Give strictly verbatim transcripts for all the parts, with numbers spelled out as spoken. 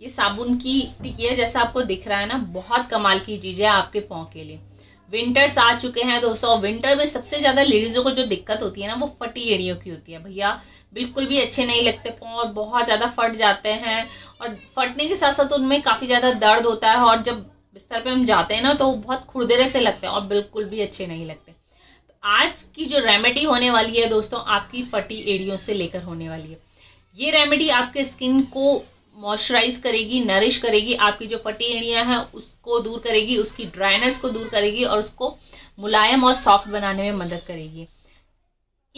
ये साबुन की टिकिया जैसा आपको दिख रहा है ना, बहुत कमाल की चीज़ है आपके पाँव के लिए। विंटर्स आ चुके हैं दोस्तों, विंटर में सबसे ज़्यादा लेडीज़ों को जो दिक्कत होती है ना वो फटी एड़ियों की होती है। भैया बिल्कुल भी अच्छे नहीं लगते पाँव और बहुत ज़्यादा फट जाते हैं, और फटने के साथ साथ उनमें काफ़ी ज़्यादा दर्द होता है, और जब बिस्तर पे हम जाते हैं ना तो बहुत खुरदरे से लगते हैं और बिल्कुल भी अच्छे नहीं लगते। तो आज की जो रेमेडी होने वाली है दोस्तों, आपकी फटी एड़ियों से लेकर होने वाली है। ये रेमेडी आपके स्किन को मॉइस्चराइज करेगी, नरिश करेगी, आपकी जो फटी एड़ियाँ हैं उसको दूर करेगी, उसकी ड्राइनेस को दूर करेगी और उसको मुलायम और सॉफ्ट बनाने में मदद करेगी।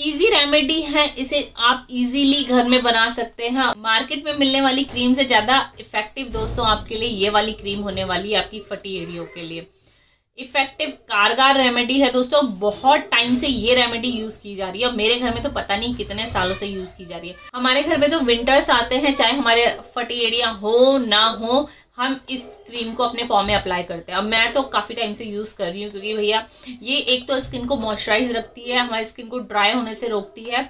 इजी रेमेडी है, इसे आप इजीली घर में बना सकते हैं। मार्केट में मिलने वाली क्रीम से ज़्यादा इफेक्टिव दोस्तों आपके लिए ये वाली क्रीम होने वाली है, आपकी फटी एड़ियों के लिए इफेक्टिव कारगर रेमेडी है दोस्तों। बहुत टाइम से ये रेमेडी यूज़ की जा रही है, और मेरे घर में तो पता नहीं कितने सालों से यूज़ की जा रही है। हमारे घर में तो विंटर्स आते हैं, चाहे हमारे फटी एड़ियाँ हो ना हो, हम इस क्रीम को अपने पाँव में अप्लाई करते हैं। अब मैं तो काफ़ी टाइम से यूज़ कर रही हूँ, क्योंकि भैया ये एक तो स्किन को मॉइस्चराइज रखती है, हमारी स्किन को ड्राई होने से रोकती है,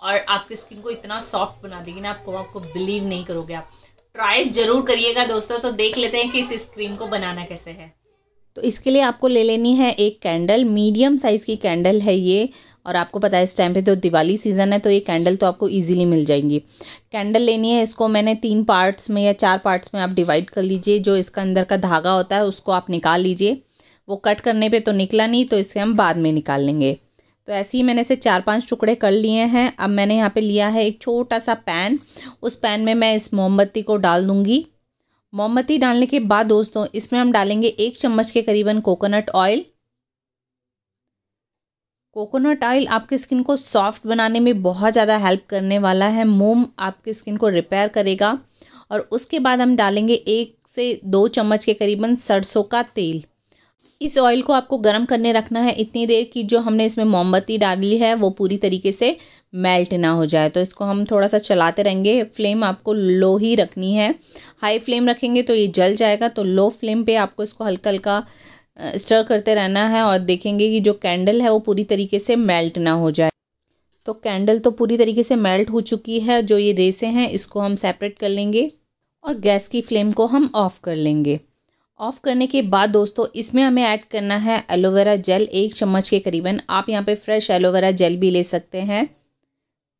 और आपकी स्किन को इतना सॉफ्ट बना देगी ना, आपको आपको बिलीव नहीं करोगे। आप ट्राई ज़रूर करिएगा दोस्तों। तो देख लेते हैं कि इस क्रीम को बनाना कैसे है। तो इसके लिए आपको ले लेनी है एक कैंडल, मीडियम साइज़ की कैंडल है ये, और आपको पता है इस टाइम पे तो दिवाली सीज़न है, तो ये कैंडल तो आपको इजीली मिल जाएंगी। कैंडल लेनी है, इसको मैंने तीन पार्ट्स में या चार पार्ट्स में आप डिवाइड कर लीजिए। जो इसका अंदर का धागा होता है उसको आप निकाल लीजिए, वो कट करने पे तो निकला नहीं, तो इसे हम बाद में निकाल लेंगे। तो ऐसे ही मैंने इसे चार पाँच टुकड़े कर लिए हैं। अब मैंने यहाँ पर लिया है एक छोटा सा पैन, उस पैन में मैं इस मोमबत्ती को डाल दूँगी। मोमबत्ती डालने के बाद दोस्तों इसमें हम डालेंगे एक चम्मच के करीबन कोकोनट ऑयल। कोकोनट ऑयल आपकी स्किन को सॉफ्ट बनाने में बहुत ज़्यादा हेल्प करने वाला है। मोम आपकी स्किन को रिपेयर करेगा। और उसके बाद हम डालेंगे एक से दो चम्मच के करीबन सरसों का तेल। इस ऑयल को आपको गर्म करने रखना है इतनी देर कि जो हमने इसमें मोमबत्ती डाली है वो पूरी तरीके से मेल्ट ना हो जाए। तो इसको हम थोड़ा सा चलाते रहेंगे। फ्लेम आपको लो ही रखनी है, हाई फ्लेम रखेंगे तो ये जल जाएगा। तो लो फ्लेम पे आपको इसको हल्का हल्का स्टर करते रहना है, और देखेंगे कि जो कैंडल है वो पूरी तरीके से मेल्ट ना हो जाए। तो कैंडल तो पूरी तरीके से मेल्ट हो चुकी है। जो ये रेसे हैं इसको हम सेपरेट कर लेंगे, और गैस की फ्लेम को हम ऑफ़ कर लेंगे। ऑफ़ करने के बाद दोस्तों इसमें हमें ऐड करना है एलोवेरा जेल, एक चम्मच के करीबन। आप यहाँ पे फ्रेश एलोवेरा जेल भी ले सकते हैं।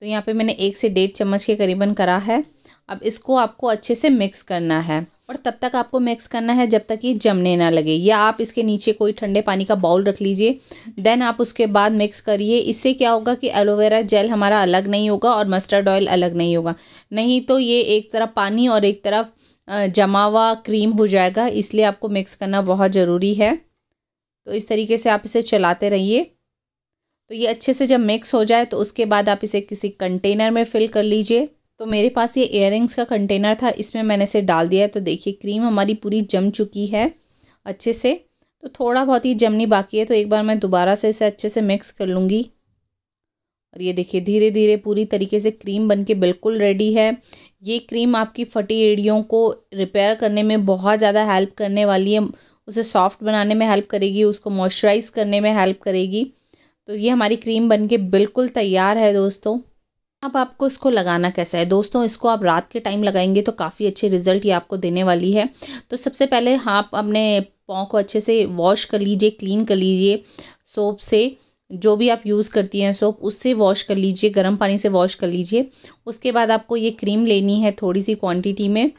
तो यहाँ पे मैंने एक से डेढ़ चम्मच के करीबन करा है। अब इसको आपको अच्छे से मिक्स करना है, और तब तक आपको मिक्स करना है जब तक ये जमने ना लगे, या आप इसके नीचे कोई ठंडे पानी का बाउल रख लीजिए। देन आप उसके बाद मिक्स करिए। इससे क्या होगा कि एलोवेरा जेल हमारा अलग नहीं होगा और मस्टर्ड ऑयल अलग नहीं होगा। नहीं तो ये एक तरफ पानी और एक तरफ जमा हुआ क्रीम हो जाएगा, इसलिए आपको मिक्स करना बहुत ज़रूरी है। तो इस तरीके से आप इसे चलाते रहिए। तो ये अच्छे से जब मिक्स हो जाए तो उसके बाद आप इसे किसी कंटेनर में फिल कर लीजिए। तो मेरे पास ये इयररिंग्स का कंटेनर था, इसमें मैंने इसे डाल दिया है। तो देखिए क्रीम हमारी पूरी जम चुकी है अच्छे से। तो थोड़ा बहुत ही जमनी बाकी है, तो एक बार मैं दोबारा से इसे अच्छे से मिक्स कर लूँगी। और ये देखिए धीरे धीरे पूरी तरीके से क्रीम बनके बिल्कुल रेडी है। ये क्रीम आपकी फटी एड़ियों को रिपेयर करने में बहुत ज़्यादा हेल्प करने वाली है, उसे सॉफ्ट बनाने में हेल्प करेगी, उसको मॉइस्चराइज करने में हेल्प करेगी। तो ये हमारी क्रीम बनके बिल्कुल तैयार है दोस्तों। अब आपको इसको लगाना कैसा है दोस्तों, इसको आप रात के टाइम लगाएंगे तो काफ़ी अच्छे रिजल्ट ये आपको देने वाली है। तो सबसे पहले आप अपने पाँव को अच्छे से वॉश कर लीजिए, क्लीन कर लीजिए सोप से, जो भी आप यूज़ करती हैं सोप उससे वॉश कर लीजिए, गर्म पानी से वॉश कर लीजिए। उसके बाद आपको ये क्रीम लेनी है थोड़ी सी क्वांटिटी में,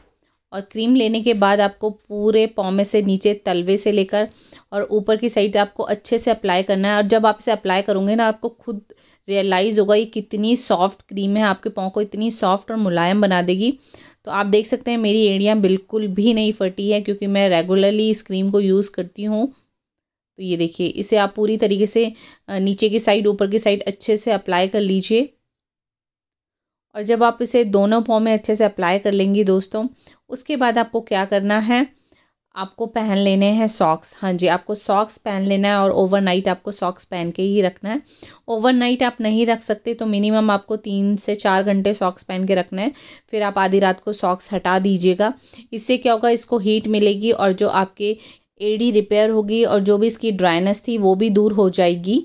और क्रीम लेने के बाद आपको पूरे पाँव में से नीचे तलवे से लेकर और ऊपर की साइड आपको अच्छे से अप्लाई करना है। और जब आप इसे अप्लाई करोगे ना आपको खुद रियलाइज़ होगा ये कितनी सॉफ़्ट क्रीम है, आपके पाँव को इतनी सॉफ्ट और मुलायम बना देगी। तो आप देख सकते हैं मेरी एड़ियाँ बिल्कुल भी नहीं फटी है, क्योंकि मैं रेगुलरली इस क्रीम को यूज़ करती हूँ। तो ये देखिए इसे आप पूरी तरीके से नीचे की साइड ऊपर की साइड अच्छे से अप्लाई कर लीजिए। और जब आप इसे दोनों पाँव में अच्छे से अप्लाई कर लेंगी दोस्तों, उसके बाद आपको क्या करना है, आपको पहन लेने हैं सॉक्स। हाँ जी, आपको सॉक्स पहन लेना है, और ओवरनाइट आपको सॉक्स पहन के ही रखना है। ओवरनाइट आप नहीं रख सकते, तो मिनिमम आपको तीन से चार घंटे सॉक्स पहन के रखना है। फिर आप आधी रात को सॉक्स हटा दीजिएगा। इससे क्या होगा, इसको हीट मिलेगी और जो आपके एड़ी रिपेयर होगी और जो भी इसकी ड्राइनेस थी वो भी दूर हो जाएगी।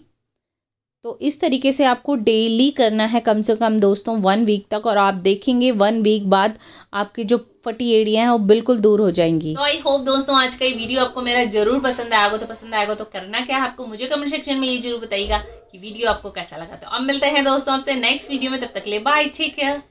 तो इस तरीके से आपको डेली करना है कम से कम दोस्तों वन वीक तक, और आप देखेंगे वन वीक बाद आपकी जो फटी एड़ियाँ हैं वो बिल्कुल दूर हो जाएंगी। तो आई होप दोस्तों आज का ये वीडियो आपको मेरा जरूर पसंद आएगा। तो पसंद आएगा तो करना क्या है आपको मुझे कमेंट सेक्शन में ये जरूर बताइएगा कि वीडियो आपको कैसा लगा। तो अब मिलते हैं दोस्तों आपसे नेक्स्ट वीडियो में, तब तक ले बाय, ठीक है।